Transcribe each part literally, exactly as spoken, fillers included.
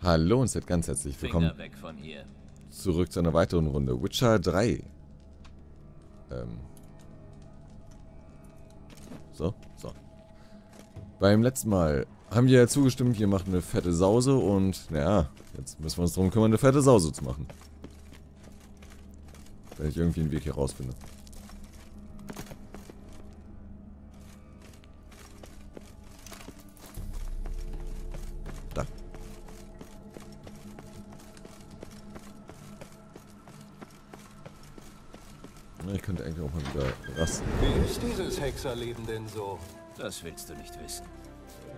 Hallo und seid ganz herzlich willkommen weg von hier. Zurück zu einer weiteren Runde. Witcher drei. Ähm. So, so. Beim letzten Mal haben wir ja zugestimmt, ihr macht eine fette Sause und naja, jetzt müssen wir uns darum kümmern, eine fette Sause zu machen. Wenn ich irgendwie einen Weg hier rausfinde. Da. Ich könnte eigentlich auch mal wieder rasten. Wie ist dieses Hexerleben denn so? Das willst du nicht wissen.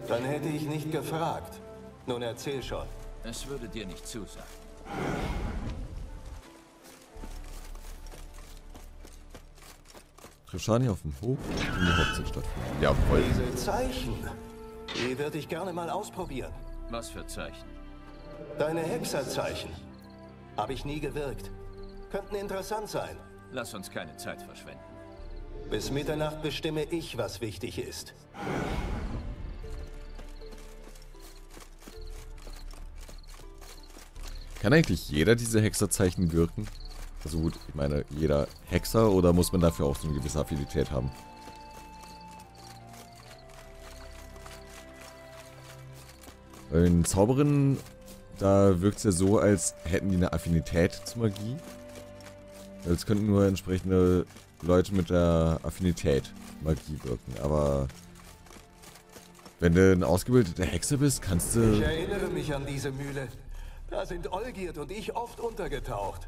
Dann hätte ich nicht gefragt. Nun erzähl schon. Es würde dir nicht zusagen. Krishani auf dem Hof in der Hauptstadt. Jawohl. Diese Zeichen, die würde ich gerne mal ausprobieren. Was für Zeichen? Deine Hexerzeichen. Habe ich nie gewirkt. Könnten interessant sein. Lass uns keine Zeit verschwenden. Bis Mitternacht bestimme ich, was wichtig ist. Kann eigentlich jeder diese Hexerzeichen wirken? Also gut, ich meine, jeder Hexer, oder muss man dafür auch so eine gewisse Affinität haben? Bei den Zauberinnen, da wirkt es ja so, als hätten die eine Affinität zur Magie. Als könnten nur entsprechende Leute mit der Affinität Magie wirken, aber... Wenn du ein ausgebildeter Hexer bist, kannst du... Ich erinnere mich an diese Mühle. Da sind Olgiert und ich oft untergetaucht.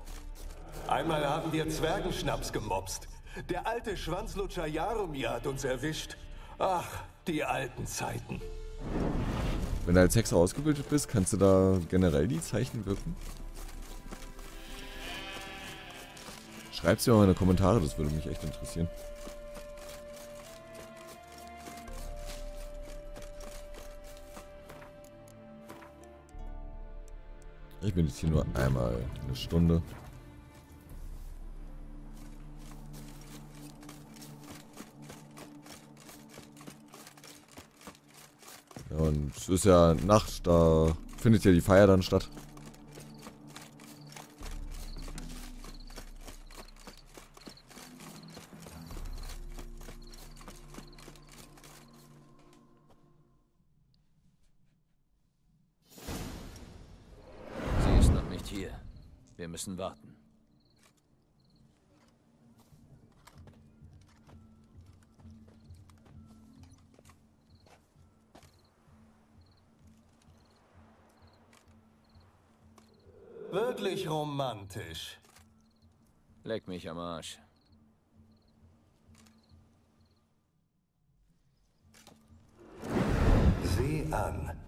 Einmal haben wir Zwergenschnaps gemobst. Der alte Schwanzlutscher Jaromir hat uns erwischt. Ach, die alten Zeiten. Wenn du als Hexer ausgebildet bist, kannst du da generell die Zeichen wirken? Schreib's mir mal in die Kommentare, das würde mich echt interessieren. Ich bin jetzt hier nur einmal eine Stunde. Ja, und es ist ja Nacht, da findet ja die Feier dann statt. Warten. Wirklich romantisch. Leck mich am Arsch. Sieh an.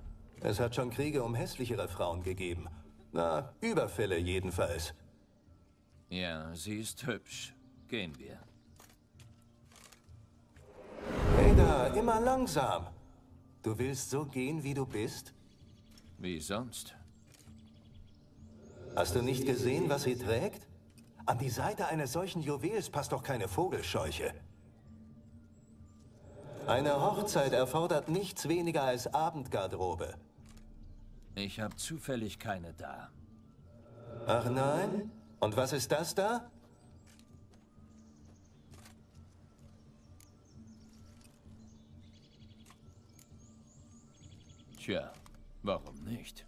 Es hat schon Kriege um hässlichere Frauen gegeben. Na, Überfälle jedenfalls. Ja, sie ist hübsch. Gehen wir. Ada, immer langsam. Du willst so gehen, wie du bist? Wie sonst? Hast du nicht gesehen, was sie trägt? An die Seite eines solchen Juwels passt doch keine Vogelscheuche. Eine Hochzeit erfordert nichts weniger als Abendgarderobe. Ich habe zufällig keine da. Ach nein? Und was ist das da? Tja, warum nicht?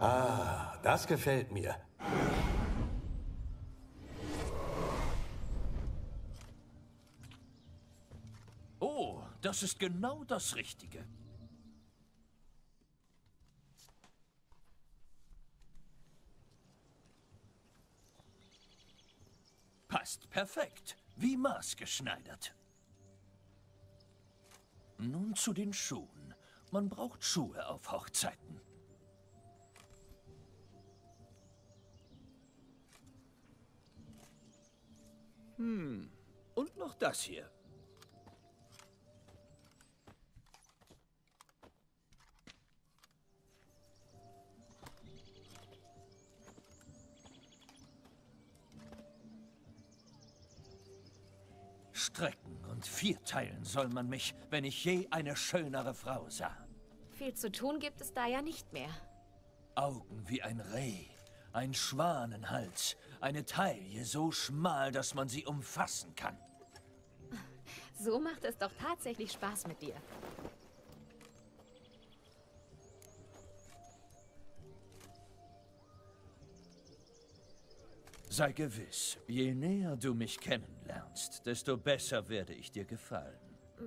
Ah, das gefällt mir. Oh, das ist genau das Richtige. Passt perfekt, wie maßgeschneidert. Nun zu den Schuhen. Man braucht Schuhe auf Hochzeiten. Hm, und noch das hier. Strecken und vierteilen soll man mich, wenn ich je eine schönere Frau sah. viel zu tun gibt es da ja nicht mehr. Augen wie ein Reh, ein Schwanenhals, eine Taille so schmal, dass man sie umfassen kann. So macht es doch tatsächlich Spaß mit dir. Sei gewiss, je näher du mich kennenlernst, desto besser werde ich dir gefallen.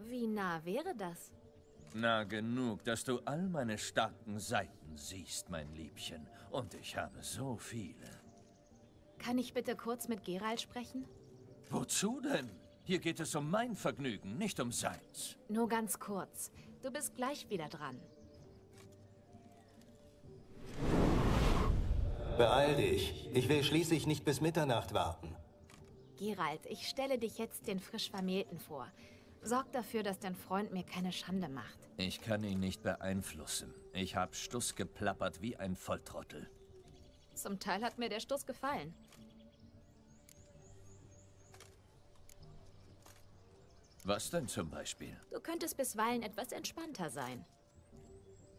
Wie nah wäre das? Na genug, dass du all meine starken Seiten siehst, mein Liebchen. Und ich habe so viele. Kann ich bitte kurz mit Geralt sprechen? Wozu denn? Hier geht es um mein Vergnügen, nicht um seins. Nur ganz kurz. Du bist gleich wieder dran. Beeil dich. Ich will schließlich nicht bis Mitternacht warten. Geralt, ich stelle dich jetzt den frisch Vermählten vor. Sorg dafür, dass dein Freund mir keine Schande macht. Ich kann ihn nicht beeinflussen. Ich hab Stuss geplappert wie ein Volltrottel. Zum Teil hat mir der Stuss gefallen. Was denn zum Beispiel? Du könntest bisweilen etwas entspannter sein.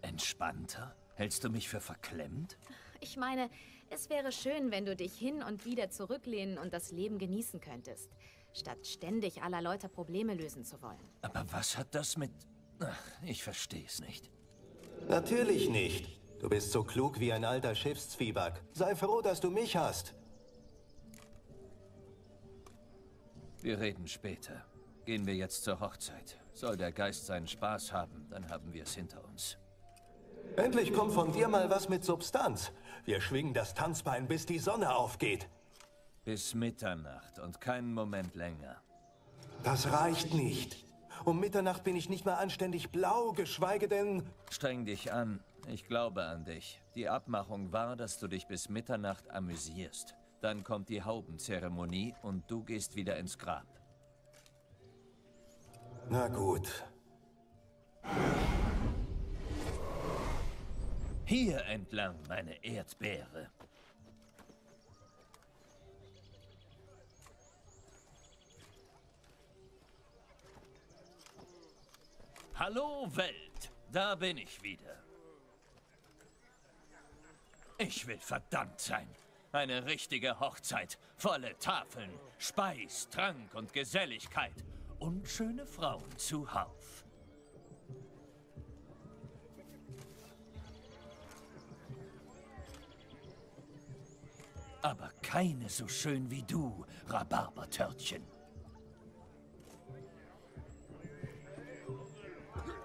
Entspannter? Hältst du mich für verklemmt? Ich meine, es wäre schön, wenn du dich hin und wieder zurücklehnen und das Leben genießen könntest, statt ständig aller Leute Probleme lösen zu wollen. Aber was hat das mit... Ach, ich verstehe es nicht. Natürlich nicht. Du bist so klug wie ein alter Schiffszwieback. Sei froh, dass du mich hast. Wir reden später. Gehen wir jetzt zur Hochzeit. Soll der Geist seinen Spaß haben, dann haben wir es hinter uns. Endlich kommt von dir mal was mit Substanz. Wir schwingen das Tanzbein, bis die Sonne aufgeht. Bis Mitternacht und keinen Moment länger. Das reicht nicht. Um Mitternacht bin ich nicht mehr anständig blau, geschweige denn... Streng dich an. Ich glaube an dich. Die Abmachung war, dass du dich bis Mitternacht amüsierst. Dann kommt die Haubenzeremonie und du gehst wieder ins Grab. Na gut. Hier entlang, meine Erdbeere. Hallo Welt, da bin ich wieder. Ich will verdammt sein. Eine richtige Hochzeit, volle Tafeln, Speis, Trank und Geselligkeit und schöne Frauen zuhauf. Aber keine so schön wie du, Rhabarbertörtchen.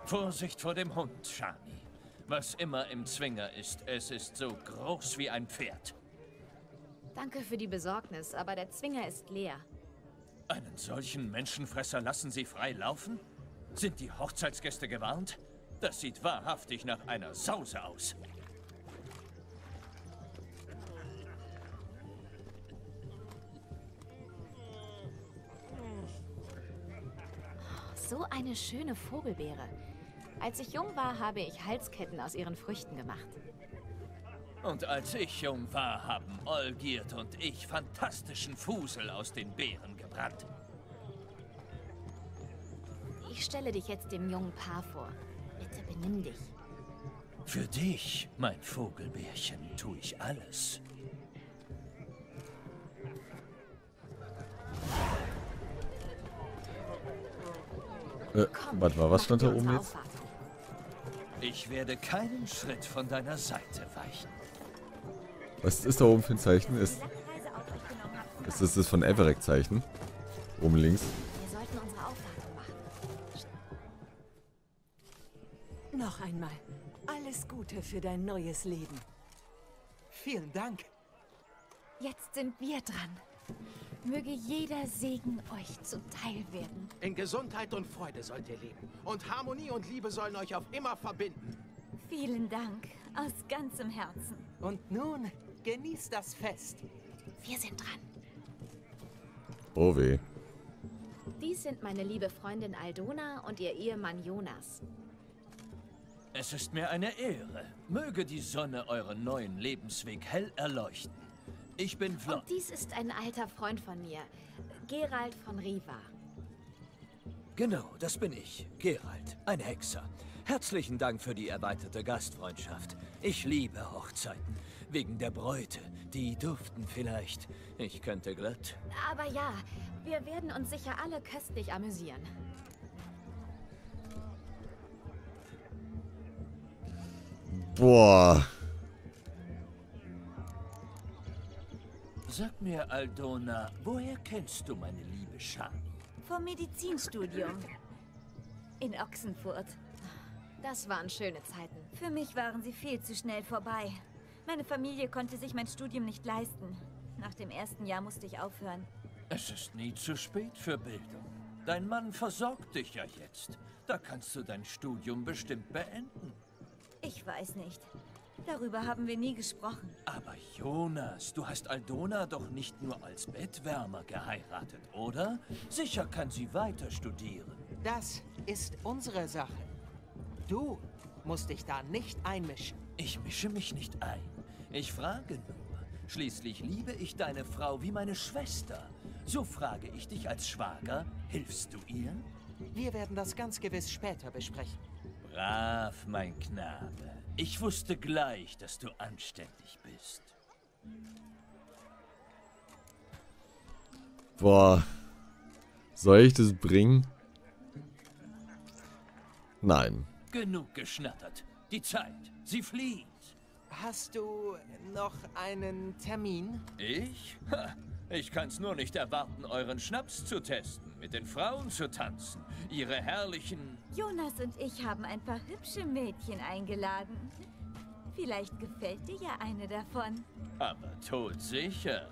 Vorsicht vor dem Hund, Shani. Was immer im Zwinger ist, es ist so groß wie ein Pferd. Danke für die Besorgnis, aber der Zwinger ist leer. Einen solchen Menschenfresser lassen Sie frei laufen? Sind die Hochzeitsgäste gewarnt? Das sieht wahrhaftig nach einer Sause aus. So eine schöne Vogelbeere. Als ich jung war, habe ich Halsketten aus ihren Früchten gemacht. Und als ich jung war, haben Olgiert und ich fantastischen Fusel aus den Beeren gebrannt. Ich stelle dich jetzt dem jungen Paar vor. Bitte benimm dich. Für dich, mein Vogelbärchen, tue ich alles. Äh, warte mal, was stand da oben jetzt? Ich werde keinen Schritt von deiner Seite weichen. Was ist da oben für ein Zeichen? Ist, ist das das von Everec-Zeichen? Oben links. Wir sollten unsere Aufwartung machen. Noch einmal. Alles Gute für dein neues Leben. Vielen Dank. Jetzt sind wir dran. Möge jeder Segen euch zuteil werden. In Gesundheit und Freude sollt ihr leben. Und Harmonie und Liebe sollen euch auf immer verbinden. Vielen Dank, aus ganzem Herzen. Und nun, genießt das Fest. Wir sind dran. Oh weh. Dies sind meine liebe Freundin Aldona und ihr Ehemann Jonas. Es ist mir eine Ehre. Möge die Sonne euren neuen Lebensweg hell erleuchten. Ich bin Vladimir. Und dies ist ein alter Freund von mir, Geralt von Riva. Genau, das bin ich, Geralt, ein Hexer. Herzlichen Dank für die erweiterte Gastfreundschaft. Ich liebe Hochzeiten. Wegen der Bräute. Die duften vielleicht. Ich könnte glatt. Aber ja, wir werden uns sicher alle köstlich amüsieren. Boah. Sag mir, Aldona, woher kennst du meine liebe Shani? Vom Medizinstudium. In Ochsenfurt. Das waren schöne Zeiten. Für mich waren sie viel zu schnell vorbei. Meine Familie konnte sich mein Studium nicht leisten. Nach dem ersten Jahr musste ich aufhören. Es ist nie zu spät für Bildung. Dein Mann versorgt dich ja jetzt. Da kannst du dein Studium bestimmt beenden. Ich weiß nicht. Darüber haben wir nie gesprochen. Aber Jonas, du hast Aldona doch nicht nur als Bettwärmer geheiratet, oder? Sicher kann sie weiter studieren. Das ist unsere Sache. Du musst dich da nicht einmischen. Ich mische mich nicht ein. Ich frage nur. Schließlich liebe ich deine Frau wie meine Schwester. So frage ich dich als Schwager, hilfst du ihr? Wir werden das ganz gewiss später besprechen. Brav, mein Knabe. Ich wusste gleich, dass du anständig bist. Boah. Soll ich das bringen? Nein. Genug geschnattert. Die Zeit, sie flieht. Hast du noch einen Termin? Ich? Ha, ich kann's nur nicht erwarten, euren Schnaps zu testen, mit den Frauen zu tanzen, ihre herrlichen... Jonas und ich haben ein paar hübsche Mädchen eingeladen. Vielleicht gefällt dir ja eine davon. Aber todsicher.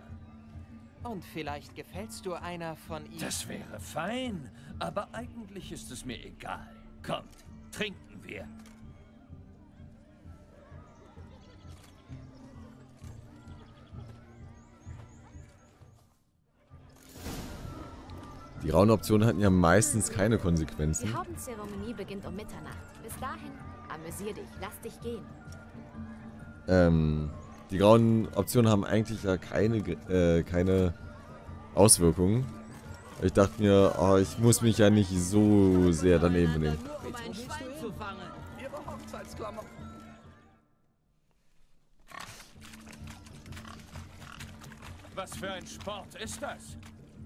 Und vielleicht gefällst du einer von ihnen. Das wäre fein, aber eigentlich ist es mir egal. Kommt, trinken wir. Die rauen Optionen hatten ja meistens keine Konsequenzen. Die Hauptzeremonie beginnt um Mitternacht. Bis dahin, amüsier dich, lass dich gehen. Ähm, die rauen Optionen haben eigentlich ja keine, äh, keine Auswirkungen. Ich dachte mir, oh, ich muss mich ja nicht so sehr daneben benehmen. Was für ein Sport ist das?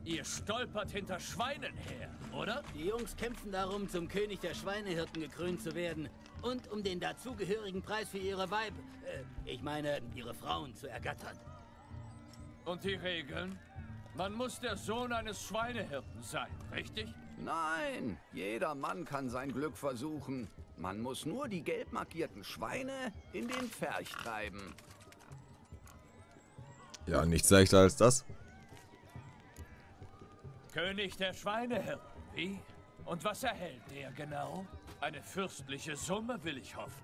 Ihr stolpert hinter Schweinen her, oder? Die Jungs kämpfen darum, zum König der Schweinehirten gekrönt zu werden und um den dazugehörigen Preis für ihre Weiber, äh, ich meine, ihre Frauen zu ergattern. Und die Regeln? Man muss der Sohn eines Schweinehirten sein, richtig? Nein, jeder Mann kann sein Glück versuchen. Man muss nur die gelb markierten Schweine in den Pferch treiben. Ja, nichts leichter als das. König der Schweinehirten, wie? Und was erhält der genau? Eine fürstliche Summe will ich hoffen.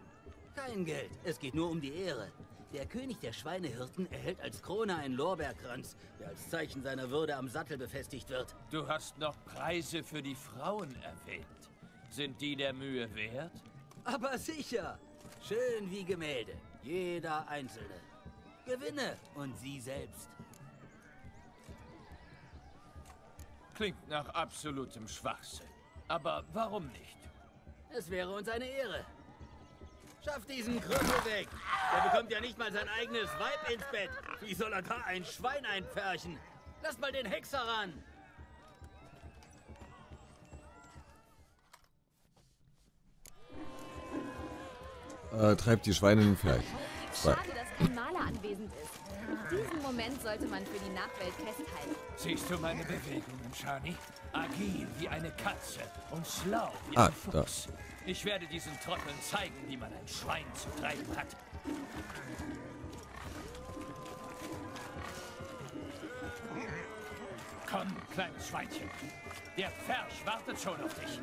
Kein Geld, es geht nur um die Ehre. Der König der Schweinehirten erhält als Krone einen Lorbeerkranz, der als Zeichen seiner Würde am Sattel befestigt wird. Du hast noch Preise für die Frauen erwähnt. Sind die der Mühe wert? Aber sicher! Schön wie Gemälde, jeder Einzelne. Gewinne und sie selbst. Klingt nach absolutem Schwachsinn. Aber warum nicht? Es wäre uns eine Ehre. Schaff diesen Krüppel weg. Der bekommt ja nicht mal sein eigenes Weib ins Bett. Wie soll er da ein Schwein einpferchen? Lass mal den Hexer ran. Äh, treibt die Schweine in den Pferd. Schade, dass kein Maler anwesend ist. Diesen Moment sollte man für die Nachwelt festhalten. Siehst du meine Bewegungen, Shani? Agil wie eine Katze und schlau wie ein ah, Fuchs. Da. Ich werde diesen Trotteln zeigen, wie man ein Schwein zu treiben hat. Komm, kleines Schweinchen. Der Pferch wartet schon auf dich.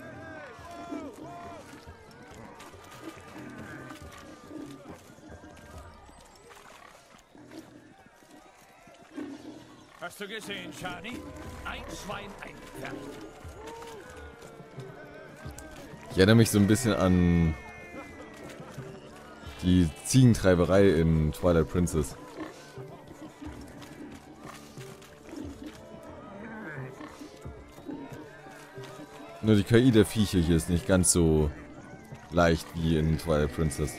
Hast du gesehen, Charlie? Ein Schwein, ein Pferd. Ich erinnere mich so ein bisschen an die Ziegentreiberei in Twilight Princess. Nur die K I der Viecher hier ist nicht ganz so leicht wie in Twilight Princess.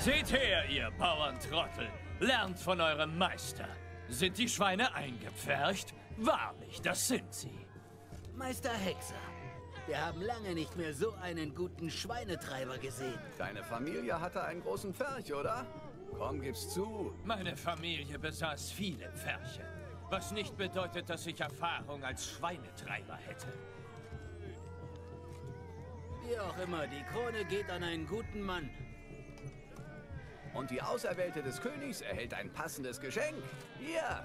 Seht her, ihr Bauerntrottel! Lernt von eurem Meister! Sind die Schweine eingepfercht? Wahrlich, das sind sie! Meister Hexer, wir haben lange nicht mehr so einen guten Schweinetreiber gesehen. Deine Familie hatte einen großen Pferch, oder? Komm, gib's zu! Meine Familie besaß viele Pferche, was nicht bedeutet, dass ich Erfahrung als Schweinetreiber hätte. Wie auch immer, die Krone geht an einen guten Mann. Und die Auserwählte des Königs erhält ein passendes Geschenk. Hier!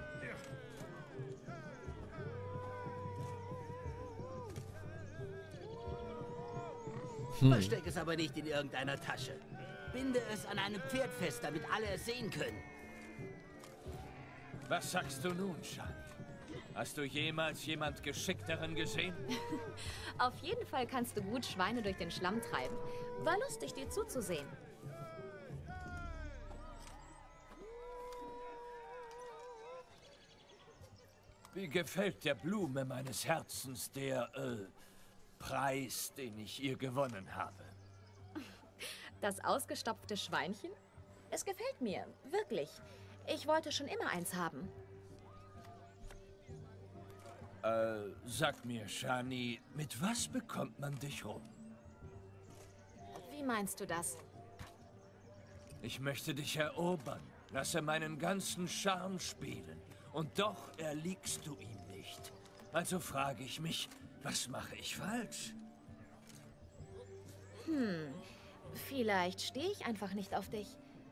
Hm. Versteck es aber nicht in irgendeiner Tasche. Binde es an einem Pferd fest, damit alle es sehen können. Was sagst du nun, Shani? Hast du jemals jemand Geschickteren gesehen? Auf jeden Fall kannst du gut Schweine durch den Schlamm treiben. War lustig, dir zuzusehen. Wie gefällt der Blume meines Herzens der, äh, Preis, den ich ihr gewonnen habe? Das ausgestopfte Schweinchen? Es gefällt mir, wirklich. Ich wollte schon immer eins haben. Äh, sag mir, Shani, mit was bekommt man dich rum? Wie meinst du das? Ich möchte dich erobern, lasse meinen ganzen Charme spielen. Und doch erliegst du ihm nicht. Also frage ich mich, was mache ich falsch? Hm, vielleicht stehe ich einfach nicht auf dich.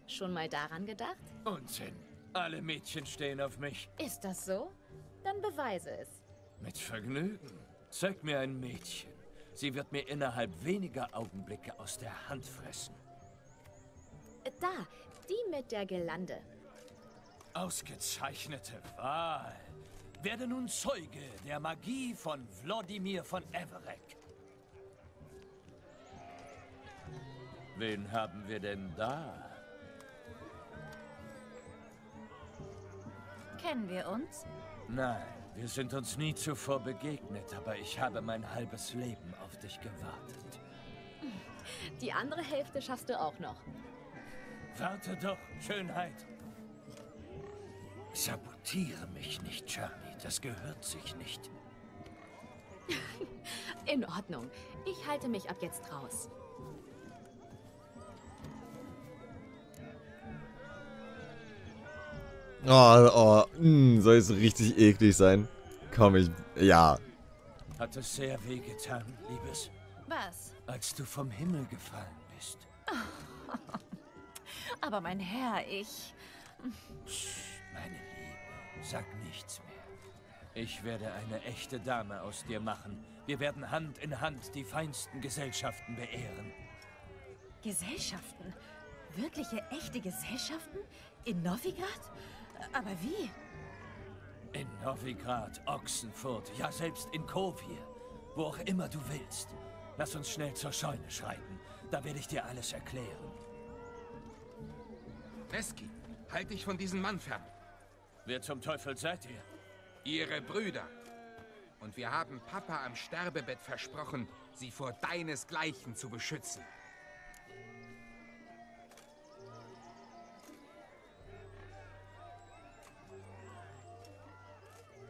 Schon mal daran gedacht? Unsinn. Alle Mädchen stehen auf mich. Ist das so? Dann beweise es. Mit Vergnügen. Zeig mir ein Mädchen. Sie wird mir innerhalb weniger Augenblicke aus der Hand fressen. Da, die mit der Gelande. Ausgezeichnete Wahl. Werde nun Zeuge der Magie von Vladimir von Everec. Wen haben wir denn da? Kennen wir uns? Nein, wir sind uns nie zuvor begegnet, aber ich habe mein halbes Leben auf dich gewartet. Die andere Hälfte schaffst du auch noch. Warte doch, Schönheit. Sabotiere mich nicht, Charlie. Das gehört sich nicht. In Ordnung. Ich halte mich ab jetzt raus. Oh, oh. Hm, soll es richtig eklig sein? Komm, ich... Ja. Hat es sehr wehgetan, Liebes. Was? Als du vom Himmel gefallen bist. Aber mein Herr, ich... Meine Liebe, sag nichts mehr. Ich werde eine echte Dame aus dir machen. Wir werden Hand in Hand die feinsten Gesellschaften beehren. Gesellschaften? Wirkliche, echte Gesellschaften? In Novigrad? Aber wie? In Novigrad, Ochsenfurt, ja selbst in Kovir. Wo auch immer du willst. Lass uns schnell zur Scheune schreiten. Da werde ich dir alles erklären. Meski, halt dich von diesem Mann fern. Wer zum Teufel seid ihr? Ihre Brüder. Und wir haben Papa am Sterbebett versprochen, sie vor deinesgleichen zu beschützen.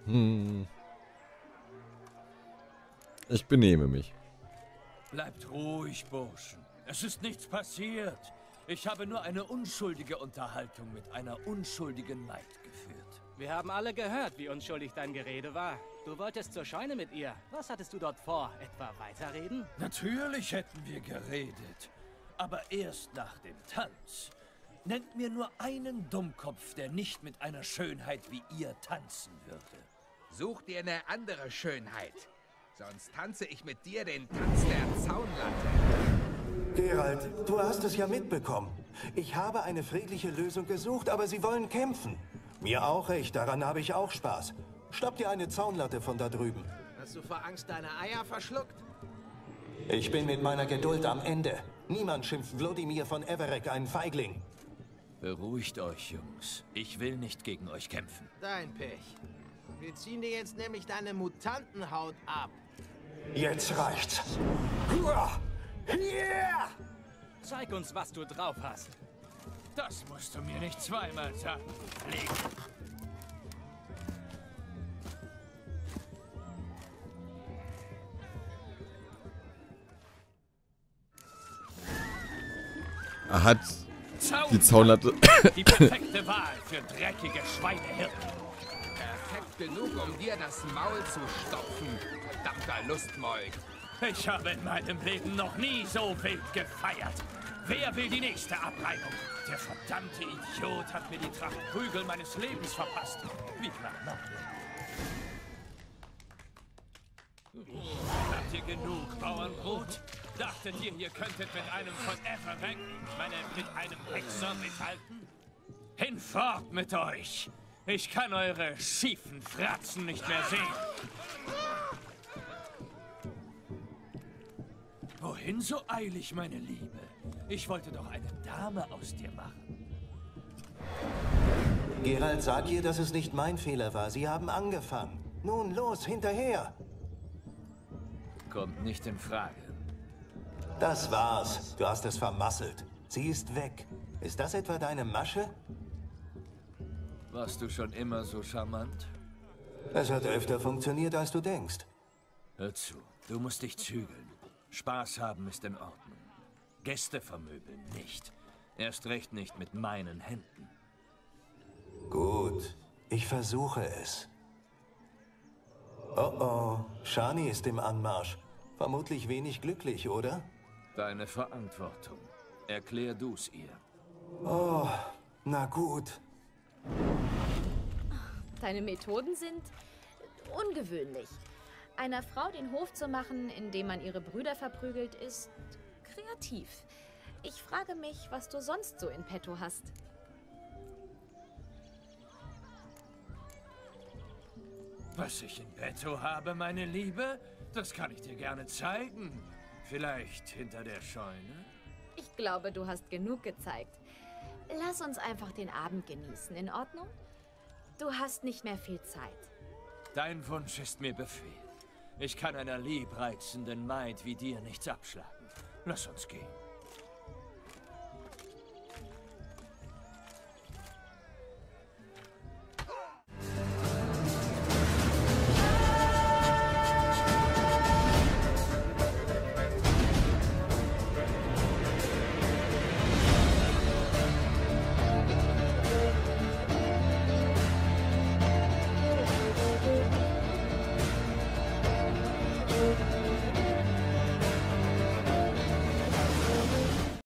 Hm. Ich benehme mich. Bleibt ruhig, Burschen. Es ist nichts passiert. Ich habe nur eine unschuldige Unterhaltung mit einer unschuldigen Maid geführt. Wir haben alle gehört, wie unschuldig dein Gerede war. Du wolltest zur Scheune mit ihr. Was hattest du dort vor? Etwa weiterreden? Natürlich hätten wir geredet. Aber erst nach dem Tanz. Nennt mir nur einen Dummkopf, der nicht mit einer Schönheit wie ihr tanzen würde. Such dir eine andere Schönheit. Sonst tanze ich mit dir den Tanz der Zaunlatte. Geralt, du hast es ja mitbekommen. Ich habe eine friedliche Lösung gesucht, aber sie wollen kämpfen. Mir auch recht, daran habe ich auch Spaß. Schnapp dir eine Zaunlatte von da drüben. Hast du vor Angst deine Eier verschluckt? Ich bin mit meiner Geduld am Ende. Niemand schimpft Vladimir von Everec einen Feigling. Beruhigt euch, Jungs. Ich will nicht gegen euch kämpfen. Dein Pech. Wir ziehen dir jetzt nämlich deine Mutantenhaut ab. Jetzt reicht's. Uah! Yeah! Zeig uns, was du drauf hast. Das musst du mir nicht zweimal sagen. Leg. Er hat die Zaunlatte. Die perfekte Wahl für dreckige Schweinehirten. Perfekt genug, um dir das Maul zu stopfen, verdammter Lustmäug. Ich habe in meinem Leben noch nie so wild gefeiert. Wer will die nächste Abreibung? Der verdammte Idiot hat mir die Tracht Prügel meines Lebens verpasst. Wie klar noch? Habt ihr genug Bauernbrot? Dachtet ihr, ihr könntet mit einem von Everec, ich meine mit einem Hexer mithalten? Hinfort mit euch! Ich kann eure schiefen Fratzen nicht mehr sehen. Wohin so eilig, meine Liebe? Ich wollte doch eine Dame aus dir machen. Geralt, sag ihr, dass es nicht mein Fehler war. Sie haben angefangen. Nun los, hinterher! Kommt nicht in Frage. Das war's. Du hast es vermasselt. Sie ist weg. Ist das etwa deine Masche? Warst du schon immer so charmant? Es hat öfter funktioniert, als du denkst. Hör zu, du musst dich zügeln. Spaß haben ist in Ordnung. Gäste vermöbeln nicht. Erst recht nicht mit meinen Händen. Gut, ich versuche es. Oh oh, Shani ist im Anmarsch. Vermutlich wenig glücklich, oder? Deine Verantwortung. Erklär du's ihr. Oh, na gut. Deine Methoden sind ungewöhnlich. Einer Frau den Hof zu machen, indem man ihre Brüder verprügelt, ist kreativ. Ich frage mich, was du sonst so in petto hast. Was ich in petto habe, meine Liebe? Das kann ich dir gerne zeigen. Vielleicht hinter der Scheune? Ich glaube, du hast genug gezeigt. Lass uns einfach den Abend genießen, in Ordnung? Du hast nicht mehr viel Zeit. Dein Wunsch ist mir Befehl. Ich kann einer liebreizenden Maid wie dir nichts abschlagen. Lass uns gehen. Thank you.